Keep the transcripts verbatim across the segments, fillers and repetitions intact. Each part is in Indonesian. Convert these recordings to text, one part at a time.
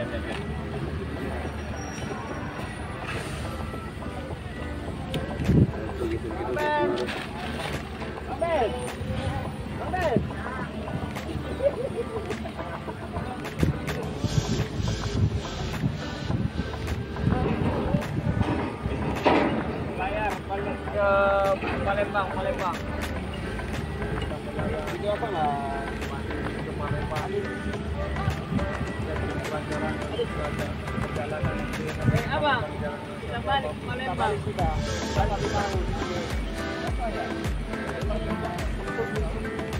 lihat lihat lihat. Gitu gitu gitu. Ambil. Ambil. Layar balik ke Palembang, Palembang. Itu apa lah? Ke Palembang. Eh abang, kita balik ke Palembang.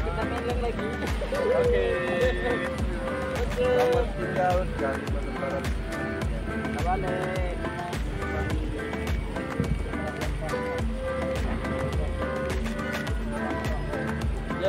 Kita main lagi. Oke. Selamat tinggal dan berlebaran. Kita balik. Ya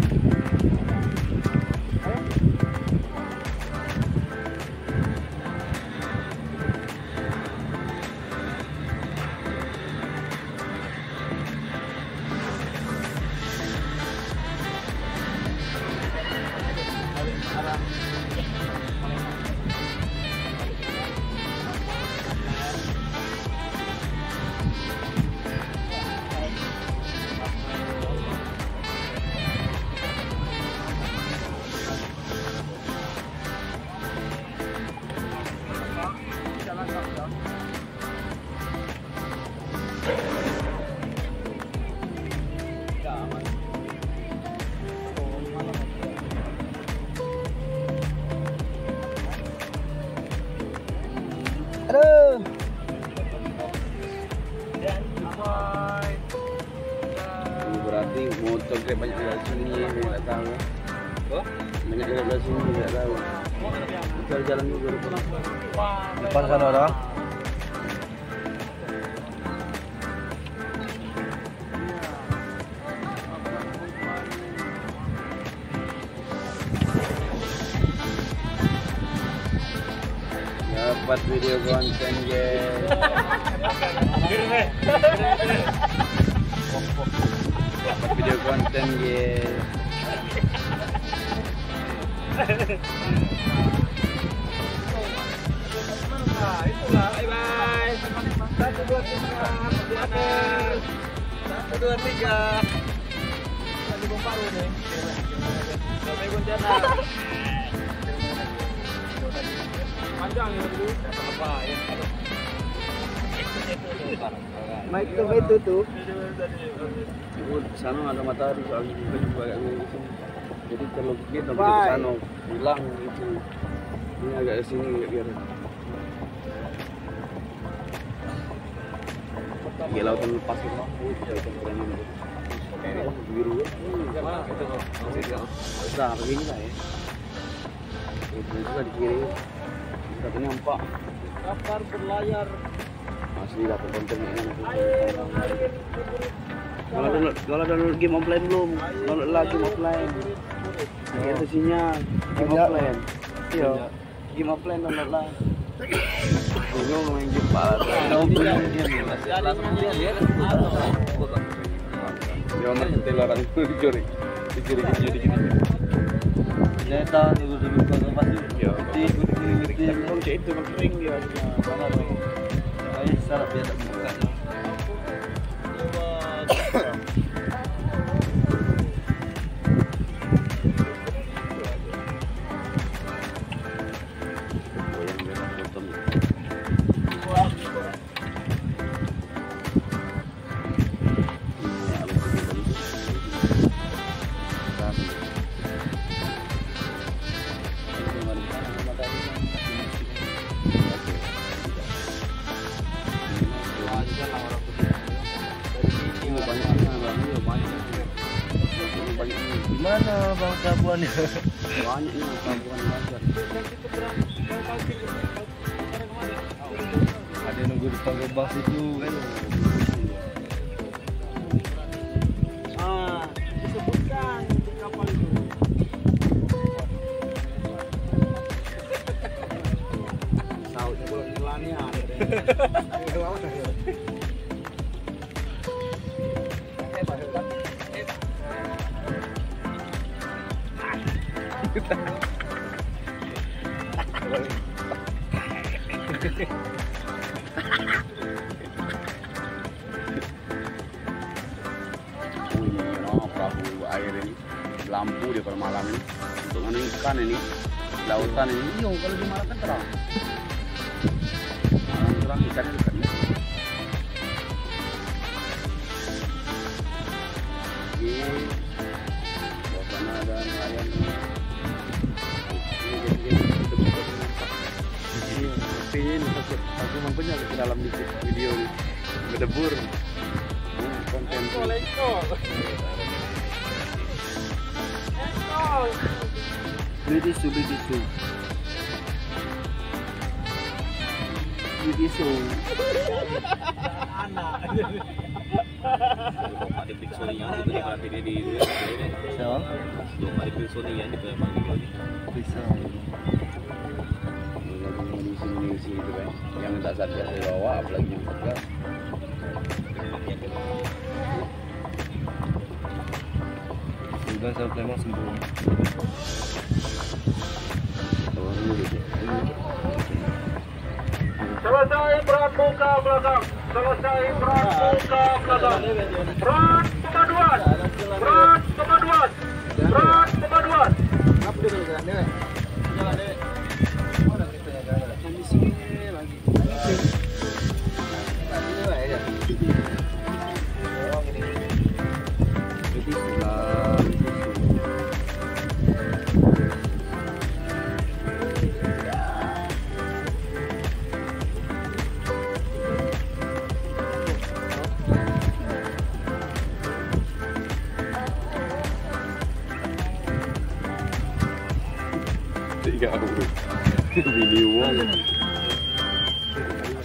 Berarti motor grab banyak di sini, enggak tahu. Oh? Banyak di sini, enggak tahu. Kita jalan dulu depan. Depan sana orang. Dapat video konten, guys. Dapat video konten, guys. Nah, itulah. Bye bye. Satu dua tiga. Satu dua tiga. Lagi bom baru nih. Sampai bencana. Panjang ya dulu. Apa ya? Naik ke itu tuh. Ibu sana ada matahari soalnya juga juga agak miring. Jadi kalau gigit nanti ke sana hilang gitu. Ini agak ke sini biar. Gila lautan pasir mah biru. Nah, itu tuh. Sudah begini lah ya. Itu sudah di kiri. Katanya empat kapal berlayar masih dapat kontennya kalau download kalau download game offline belum download lagi offline ya itu sinyal game offline iya game offline download lah ini main game parah masih ada kemudian ya jangan tertelan dicuri dicuri dicuri ternyata itu dulu pas itu pasti kalau macam itu mengkering dia mana tu? Saya salah dia tak buka. Mana bang sabuan ya? Banyak ni sabuan banyak. Ada nunggu di depan gerbang situ kan? Ah, disebutkan di kapal itu. Sautnya belum kelania. Hebat hebat. Bye. juta. Perahu air ini, lampu di permalam ini untuk ikan ini, lautan ini. Iyo, kalau di malam kan terang. Malam terang ikan ini. Aku mempunyai ke dalam dikit video ini berdebur konten sini itu kan yang dasar biasa bawa apalagi yang pegal sudah saya memang sempurna selesai berat buka belakang selesai berat buka belakang berat kemaduan berat kemaduan berat kemaduan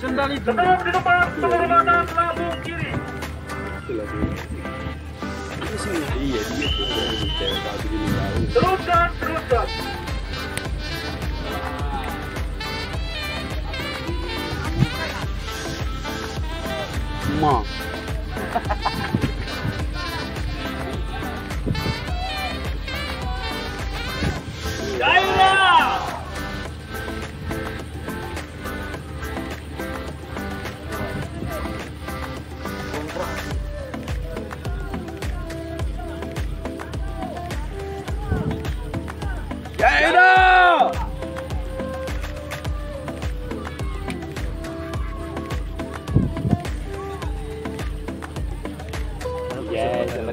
Sendali dulu. Di depan, seluruh badan lambung kiri. Iya, teruskan, teruskan. Ma.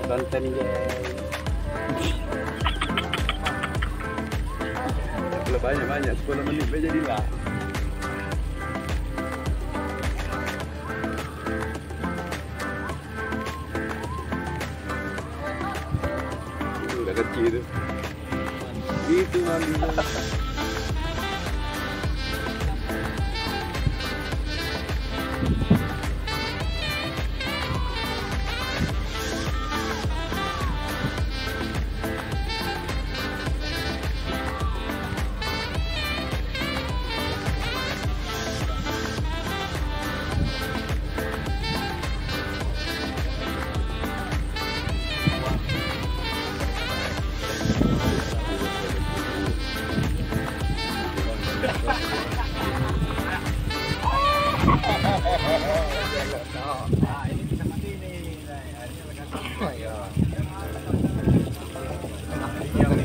Konten guys. Banyak-banyak sepuluh menit aja jadilah. Itu udah kecil itu. Itu mami.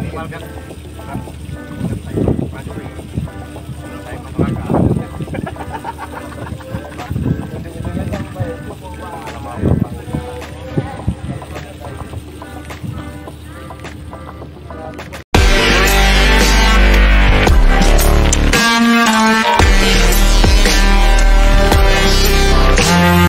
Minimal kan